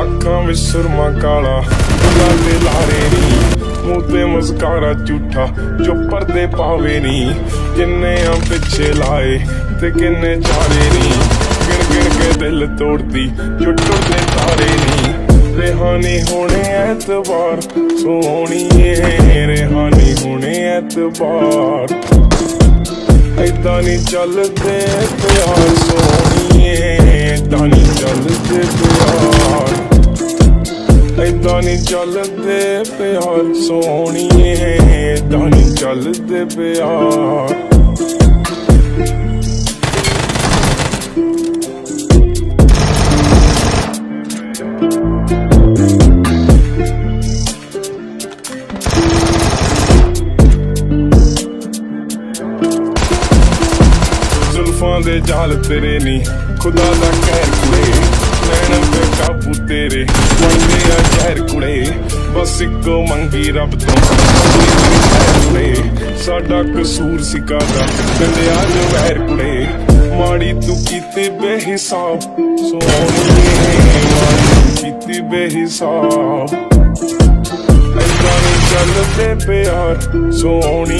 अखा में सुरमा काला, बुलाते लारे नी मूते मुस्कारा झूठा जो परदे पावे नी। किन्ने आ पिछे लाए ते किन्ने चारे नी, गिन गिन के दिल तोड़ती जो टुटने तारे नी। रेहानी होने ऐतबार सोनी है, रेहानी होने ऐतबार ऐदा नी चलते प्यार सोनी ऐदा नी चलते प्यार ऐदा नी चलते प्यार सोनी ऐदा नी चलते प्यार। दे जाल तेरे नी खुदा दा कहर कुड़े, नैन पे काबू तेरे बनदे आ जहर कुड़े। बस इको मंगी रब तो साडा कसूर सिका दा गंदिया जो वैर कुड़े। माड़ी तू कीती बेहिसाब सोनी कीती बेहिसाब, ऐदा नी चलदे प्यार सोनी।